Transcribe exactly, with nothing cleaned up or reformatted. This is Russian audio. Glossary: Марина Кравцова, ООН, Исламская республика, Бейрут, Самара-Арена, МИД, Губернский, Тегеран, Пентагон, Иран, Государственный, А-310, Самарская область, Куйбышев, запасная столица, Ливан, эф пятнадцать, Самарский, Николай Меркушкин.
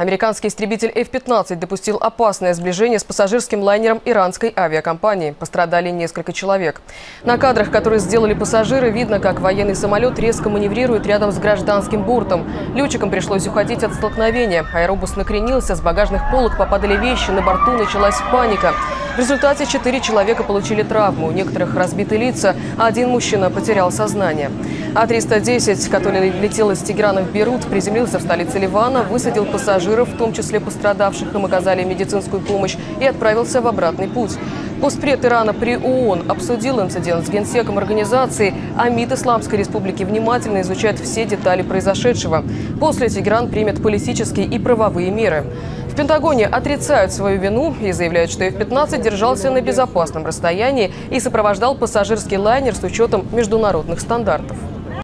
Американский истребитель эф пятнадцать допустил опасное сближение с пассажирским лайнером иранской авиакомпании. Пострадали несколько человек. На кадрах, которые сделали пассажиры, видно, как военный самолет резко маневрирует рядом с гражданским бортом. Летчикам пришлось уходить от столкновения. Аэробус накренился, с багажных полок попадали вещи, на борту началась паника. В результате четыре человека получили травму, у некоторых разбиты лица, а один мужчина потерял сознание. А триста десять, который летел из Тегерана в Бейрут, приземлился в столице Ливана, высадил пассажиров, в том числе пострадавших, им оказали медицинскую помощь, и отправился в обратный путь. Постпред Ирана при ООН обсудил инцидент с генсеком организации, а МИД Исламской республики внимательно изучает все детали произошедшего. После Тегеран примет политические и правовые меры. В Пентагоне отрицают свою вину и заявляют, что эф пятнадцать держался на безопасном расстоянии и сопровождал пассажирский лайнер с учетом международных стандартов.